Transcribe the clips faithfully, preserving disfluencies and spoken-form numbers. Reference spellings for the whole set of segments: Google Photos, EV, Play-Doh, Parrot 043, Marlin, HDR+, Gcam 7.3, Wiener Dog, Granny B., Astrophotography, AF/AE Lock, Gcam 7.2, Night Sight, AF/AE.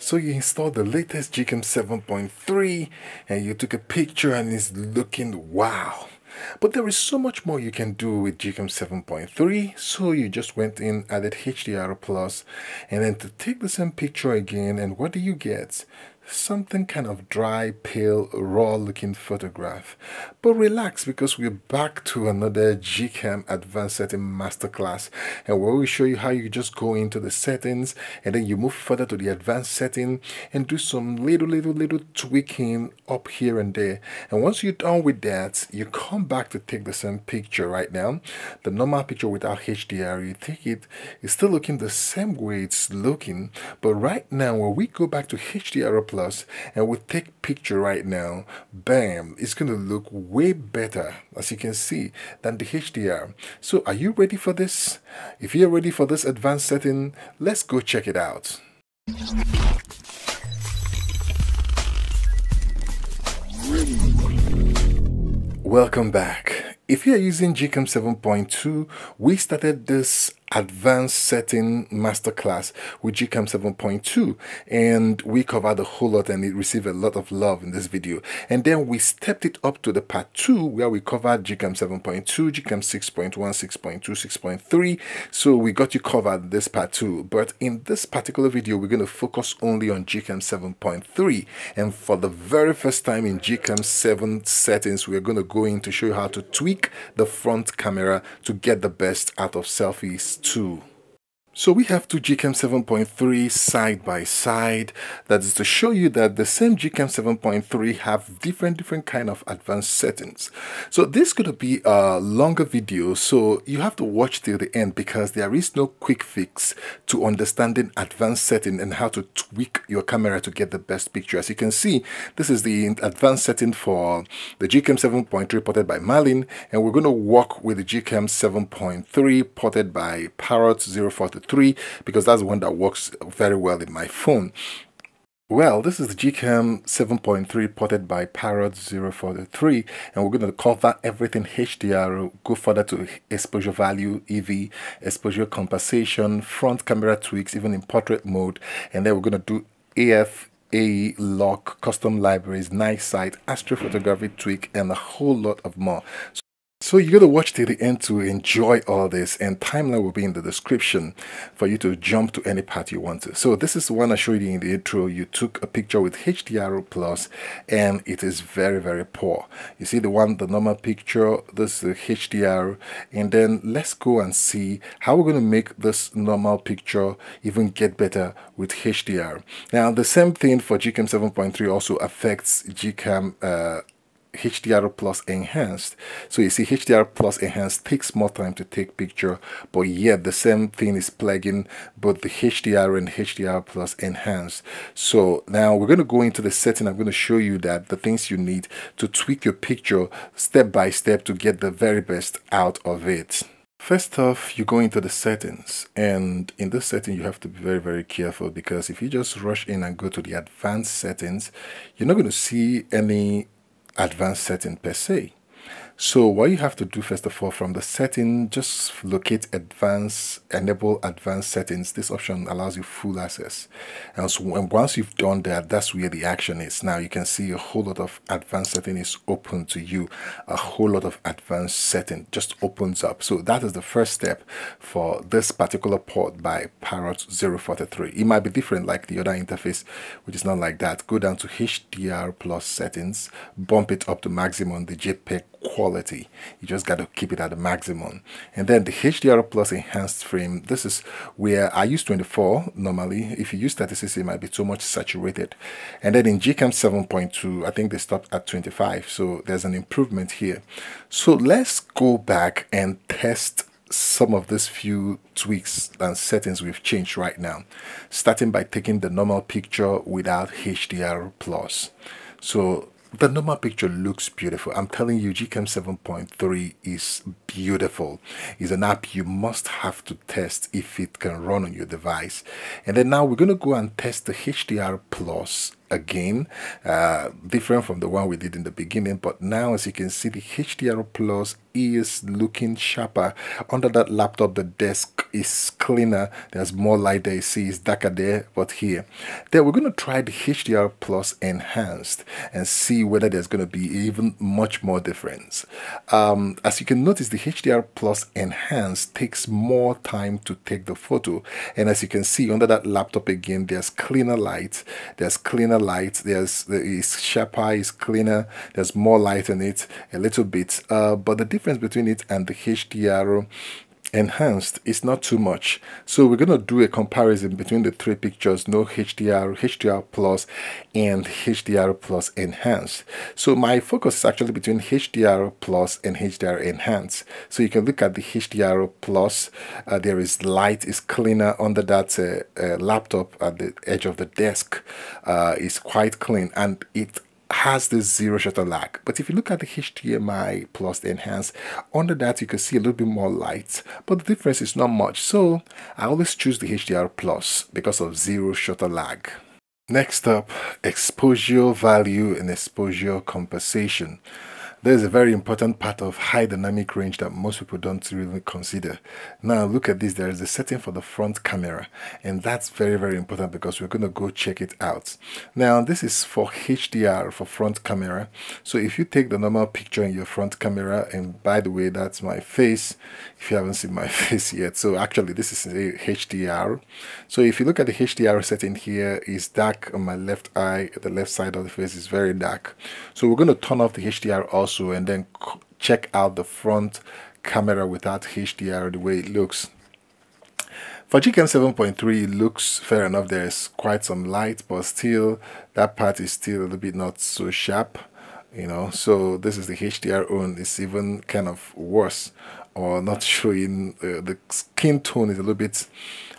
So you install the latest Gcam seven point three and you took a picture and it's looking wow. But there is so much more you can do with Gcam seven point three, so you just went in, added H D R plus, and then to take the same picture again, and what do you get? Something kind of dry, pale, raw looking photograph. But relax, because we're back to another Gcam advanced setting masterclass, and where we show you how you just go into the settings and then you move further to the advanced setting and do some little little little tweaking up here and there. And once you're done with that, you come back to take the same picture. Right now, the normal picture without H D R, you take it, it's still looking the same way it's looking. But right now when we go back to H D R plus, and we take picture right now, bam, it's going to look way better, as you can see, than the H D R. So are you ready for this? If you're ready for this advanced setting, let's go check it out. Welcome back. If you're using Gcam seven point two, we started this advanced setting masterclass with Gcam seven point two, and we covered a whole lot and it received a lot of love in this video. And then we stepped it up to the part two, where we covered Gcam seven point two, Gcam six point one, six point two, six point three. So we got you covered this part two, but in this particular video we're going to focus only on Gcam seven point three. And for the very first time in Gcam seven settings, we're going to go in to show you how to tweak the front camera to get the best out of selfies too. So we have two Gcam seven point three side by side. That is to show you that the same Gcam seven point three have different different kind of advanced settings. So this is going to be a longer video, so you have to watch till the end, because there is no quick fix to understanding advanced setting and how to tweak your camera to get the best picture. As you can see, this is the advanced setting for the Gcam seven point three ported by Marlin, and we're going to work with the Gcam seven point three ported by Parrot zero four three, because that's the one that works very well in my phone. Well, this is the Gcam seven point three ported by Parrot zero four three, and we're going to cover everything H D R, go further to exposure value, E V, exposure compensation, front camera tweaks, even in portrait mode, and then we're going to do A F A E lock, custom libraries, Night Sight, astrophotography tweak, and a whole lot of more. So So you gotta watch till the end to enjoy all this, and timeline will be in the description for you to jump to any part you want to. So this is the one I showed you in the intro. You took a picture with H D R plus and it is very very poor. You see the one, the normal picture, this is the H D R, and then let's go and see how we're gonna make this normal picture even get better with H D R. Now the same thing for Gcam seven point three also affects Gcam uh, H D R plus enhanced. So you see H D R plus enhanced takes more time to take picture, but yet the same thing is plugging both the H D R and H D R plus enhanced. So now we're going to go into the setting. I'm going to show you that the things you need to tweak your picture step by step to get the very best out of it. First off, you go into the settings, and in this setting you have to be very very careful, because if you just rush in and go to the advanced settings, you're not going to see any advanced setting per se. So what you have to do first of all, from the setting, just locate advanced, enable advanced settings. This option allows you full access, and so once you've done that, that's where the action is. Now you can see a whole lot of advanced setting is open to you. A whole lot of advanced setting just opens up. So that is the first step for this particular port by Parrot zero four three. It might be different like the other interface, which is not like that. Go down to H D R plus settings, bump it up to maximum, the JPEG quality. You just got to keep it at the maximum. And then the H D R plus enhanced frame, this is where I use twenty-four normally. If you use thirty-six, it might be too much saturated. And then in Gcam seven point two, I think they stopped at twenty-five, so there's an improvement here. So let's go back and test some of these few tweaks and settings we've changed right now, starting by taking the normal picture without H D R plus. So the normal picture looks beautiful. I'm telling you, Gcam seven point three is beautiful. It's an app you must have to test if it can run on your device. And then now we're going to go and test the H D R plus again, uh, different from the one we did in the beginning, but now as you can see the H D R plus is looking sharper under that laptop. The desk is cleaner, there's more light there, you see it's darker there, but here there we're going to try the H D R plus enhanced and see whether there's going to be even much more difference. Um, as you can notice, the H D R plus enhanced takes more time to take the photo, and as you can see under that laptop again, there's cleaner light, there's cleaner light, there's there is sharper, is cleaner, there's more light on it a little bit, uh, but the difference between it and the H D R enhanced is not too much. So we're going to do a comparison between the three pictures, no H D R, H D R plus and H D R plus enhanced. So my focus is actually between H D R plus and H D R enhanced. So you can look at the H D R plus, uh, there is light, is cleaner under that uh, uh, laptop at the edge of the desk, uh, is quite clean and it has the zero shutter lag. But if you look at the H D M I plus the enhanced, under that you can see a little bit more light, but the difference is not much. So I always choose the H D R plus because of zero shutter lag. Next up, exposure value and exposure compensation. There's a very important part of high dynamic range that most people don't really consider. Now look at this, there is a setting for the front camera, and that's very very important because we're going to go check it out. Now this is for H D R, for front camera. So if you take the normal picture in your front camera, and by the way that's my face if you haven't seen my face yet, so actually this is a H D R. So if you look at the H D R setting here, it's dark on my left eye, the left side of the face is very dark. So we're going to turn off the H D R also and then check out the front camera without H D R, the way it looks. For Gcam seven point three, it looks fair enough, there's quite some light, but still that part is still a little bit not so sharp, you know. So this is the H D R own, it's even kind of worse, or not showing, uh, the skin tone is a little bit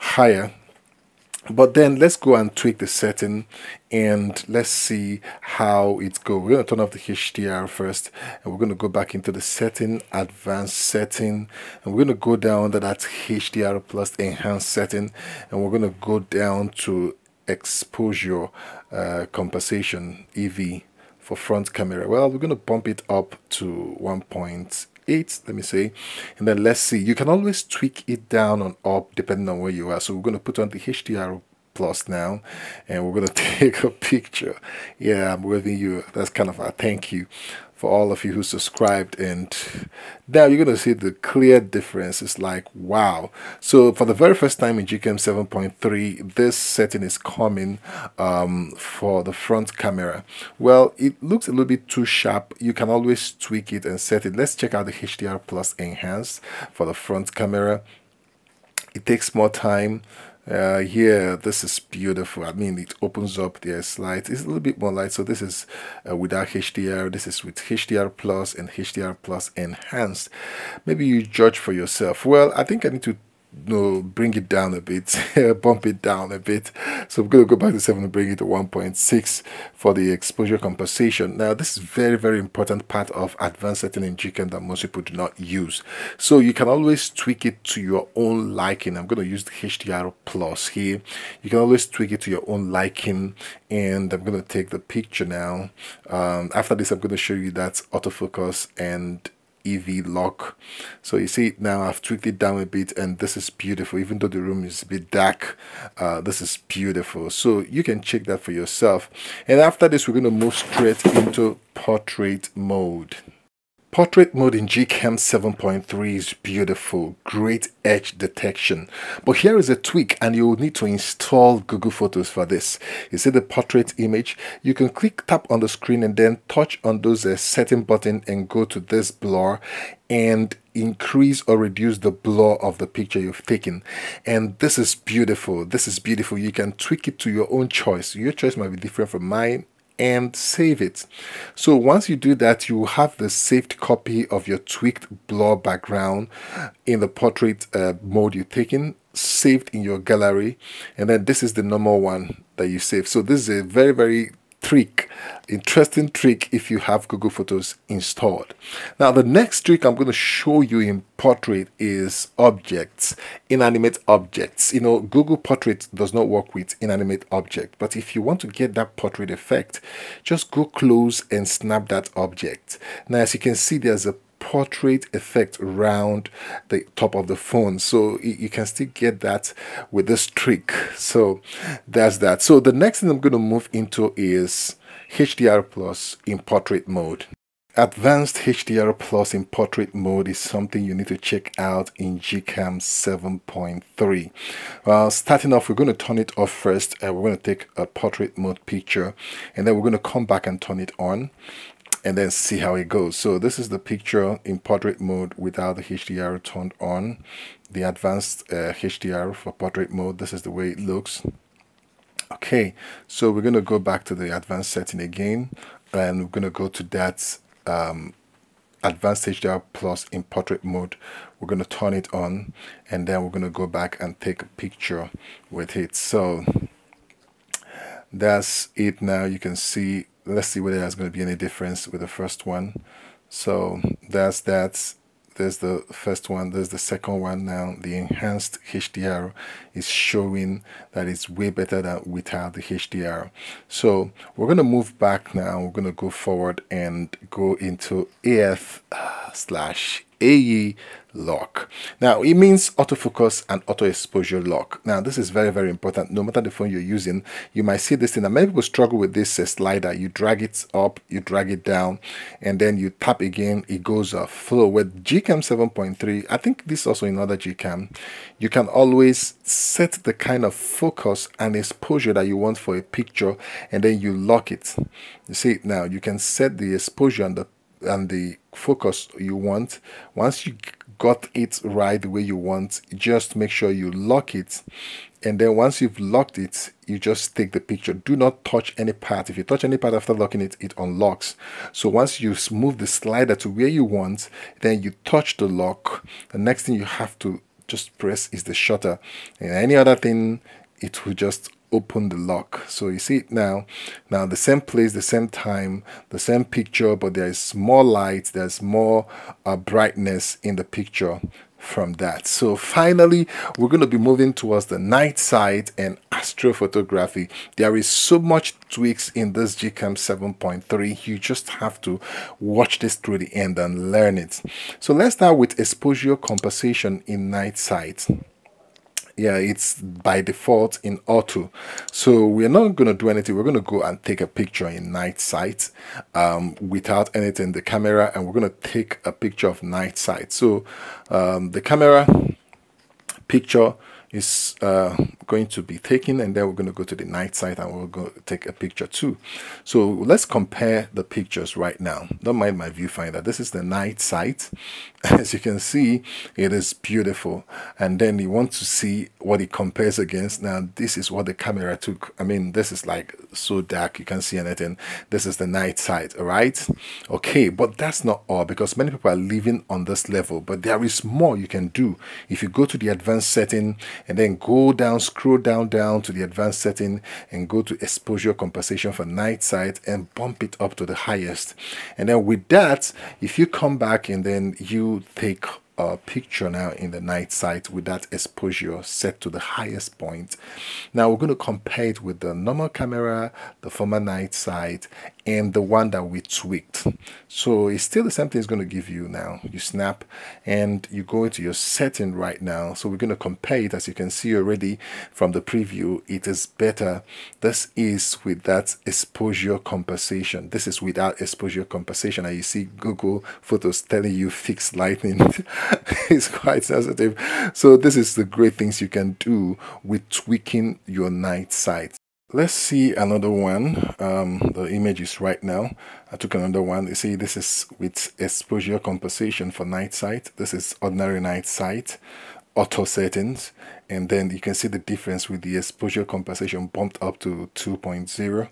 higher. But then let's go and tweak the setting and let's see how it goes. We're going to turn off the H D R first, and we're going to go back into the setting, advanced setting, and we're going to go down to that H D R plus enhanced setting, and we're going to go down to exposure uh, compensation, E V, for front camera. Well, we're going to bump it up to one point eight, let me say, and then let's see. You can always tweak it down and up depending on where you are. So we're going to put on the H D R plus now, and we're going to take a picture. Yeah, I'm waving you. That's kind of a thank you for all of you who subscribed, and now you're going to see the clear difference. It's like, wow. So for the very first time in Gcam seven point three, this setting is coming um, for the front camera. Well, it looks a little bit too sharp. You can always tweak it and set it. Let's check out the H D R plus enhanced for the front camera. It takes more time. Uh, yeah, this is beautiful. I mean, it opens up, there's light, it's a little bit more light. So this is uh, without H D R, this is with H D R plus and H D R plus enhanced. Maybe you judge for yourself. Well, I think I need to you know, bring it down a bit, bump it down a bit. So I'm going to go back to seven and bring it to one point six for the exposure compensation. Now this is very very important part of advanced setting in Gcam that most people do not use. So you can always tweak it to your own liking. I'm going to use the H D R plus here. You can always tweak it to your own liking, and I'm going to take the picture now. Um, after this I'm going to show you that autofocus and E V lock. So you see now I've tweaked it down a bit, and this is beautiful. Even though the room is a bit dark, uh, this is beautiful. So you can check that for yourself. And after this, we're going to move straight into portrait mode. Portrait mode in Gcam seven point three is beautiful, great edge detection. But here is a tweak, and you will need to install Google Photos for this. You see the portrait image? You can click, tap on the screen, and then touch on those uh, setting button and go to this blur and increase or reduce the blur of the picture you've taken. And this is beautiful, this is beautiful. You can tweak it to your own choice. Your choice might be different from mine, and save it. So once you do that, you have the saved copy of your tweaked blur background in the portrait uh, mode you're taking, saved in your gallery, and then this is the normal one that you save. So this is a very very trick, interesting trick if you have Google Photos installed. Now the next trick I'm going to show you in Portrait is objects, inanimate objects. You know, Google Portrait does not work with inanimate object, but if you want to get that portrait effect, just go close and snap that object. Now as you can see, there's a portrait effect around the top of the phone, so you can still get that with this trick. So that's that. So the next thing I'm going to move into is H D R plus in portrait mode. Advanced H D R plus in portrait mode is something you need to check out in Gcam seven point three. Well, starting off, we're going to turn it off first, and we're going to take a portrait mode picture, and then we're going to come back and turn it on and then see how it goes. So this is the picture in portrait mode without the H D R turned on, the advanced uh, H D R for portrait mode. This is the way it looks. Okay, so we're going to go back to the advanced setting again, and we're going to go to that um, advanced H D R plus in portrait mode. We're going to turn it on, and then we're going to go back and take a picture with it. So that's it. Now you can see, let's see whether there's going to be any difference with the first one. So that's that. There's the first one, there's the second one. Now the enhanced H D R is showing that it's way better than without the H D R. So we're going to move back now, we're going to go forward and go into A F slash A E lock. Now it means autofocus and auto exposure lock. Now this is very, very important. No matter the phone you're using, you might see this thing, and many people struggle with this uh, slider. You drag it up, you drag it down, and then you tap again, it goes off. Flow with Gcam seven point three, I think this also in other Gcam, you can always set the kind of focus and exposure that you want for a picture, and then you lock it. You see, now you can set the exposure and the and the focus you want. Once you got it right the way you want, just make sure you lock it, and then once you've locked it, you just take the picture. Do not touch any part. If you touch any part after locking it, it unlocks. So once you move the slider to where you want, then you touch the lock. The next thing you have to just press is the shutter, and any other thing, it will just open the lock. So you see it now. Now the same place, the same time, the same picture, but there is more light, there's more uh, brightness in the picture from that. So finally, we're going to be moving towards the night sight and astrophotography. There is so much tweaks in this Gcam seven point three. You just have to watch this through the end and learn it. So let's start with exposure compensation in night sight. Yeah, it's by default in auto, so we're not going to do anything. We're going to go and take a picture in night sight um, without anything in the camera, and we're going to take a picture of night sight. So um, the camera picture is uh, going to be taken, and then we're going to go to the night sight and we'll go take a picture too. So let's compare the pictures right now. Don't mind my viewfinder. This is the night sight. As you can see, it is beautiful, and then you want to see what it compares against. Now this is what the camera took. I mean, this is like so dark, you can't see anything. This is the night sight. All right, okay, but that's not all, because many people are living on this level, but there is more you can do. If you go to the advanced setting and then go down, scroll down down to the advanced setting and go to exposure compensation for night sight and bump it up to the highest, and then with that, if you come back and then you take a picture now in the night sight with that exposure set to the highest point. Now we're going to compare it with the normal camera, the former night sight, and the one that we tweaked. So it's still the same thing it's going to give you. Now you snap and you go into your setting right now. So we're going to compare it. As you can see already from the preview, it is better. This is with that exposure compensation. This is without exposure compensation. And you see Google Photos telling you fixed lighting is quite sensitive. So this is the great things you can do with tweaking your night sight. Let's see another one. Um, the image is right now. I took another one. You see, this is with exposure compensation for night sight. This is ordinary night sight. auto settings, and then you can see the difference with the exposure compensation bumped up to two point zero,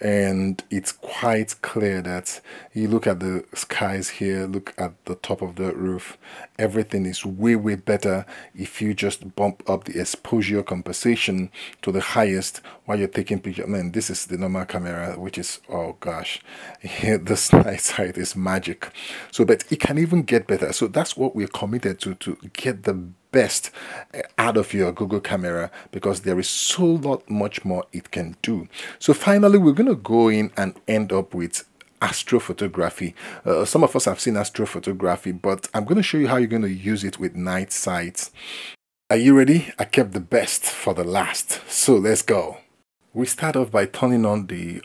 and it's quite clear that you look at the skies here, look at the top of the roof, everything is way way better if you just bump up the exposure compensation to the highest while you're taking pictures. Man, this is the normal camera, which is, oh gosh, this Night Sight is magic. So but it can even get better, so that's what we're committed to, to get the best out of your Google camera, because there is so lot much more it can do. So finally, we're going to go in and end up with astrophotography. Uh, some of us have seen astrophotography, but I'm going to show you how you're going to use it with Night Sight. Are you ready? I kept the best for the last, so let's go. We start off by turning on the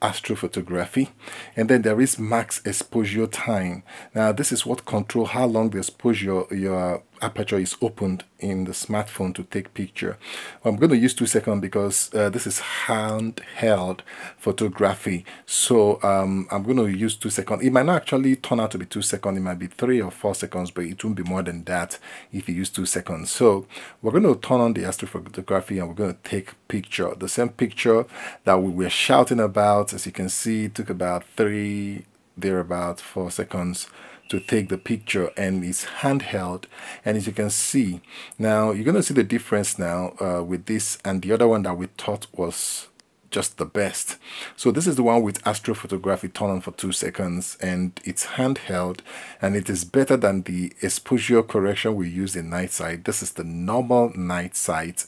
astrophotography, and then there is max exposure time. Now this is what controls how long the exposure your aperture is opened in the smartphone to take picture. I'm going to use two seconds because uh, this is handheld photography, so um, I'm going to use two seconds. It might not actually turn out to be two seconds, it might be three or four seconds, but it won't be more than that if you use two seconds. So we're going to turn on the astrophotography and we're going to take picture, the same picture that we were shouting about. As you can see, it took about three, there about four seconds to take the picture, and it's handheld. And as you can see now, you're going to see the difference now uh, with this and the other one that we thought was just the best. So this is the one with astrophotography turned on for two seconds, and it's handheld, and it is better than the exposure correction we use in Night Sight. This is the normal Night Sight,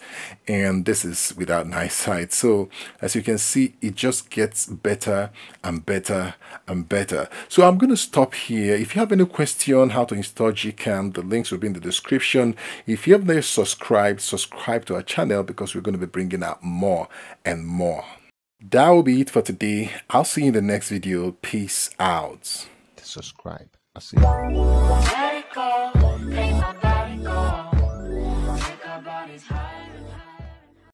and this is without Night Sight. So as you can see, it just gets better and better and better. So I'm going to stop here. If you have any question how to install Gcam, the links will be in the description. If you have not subscribed, subscribe to our channel, because we're going to be bringing out more and more. That will be it for today. I'll see you in the next video. Peace out. Subscribe. I'll see you.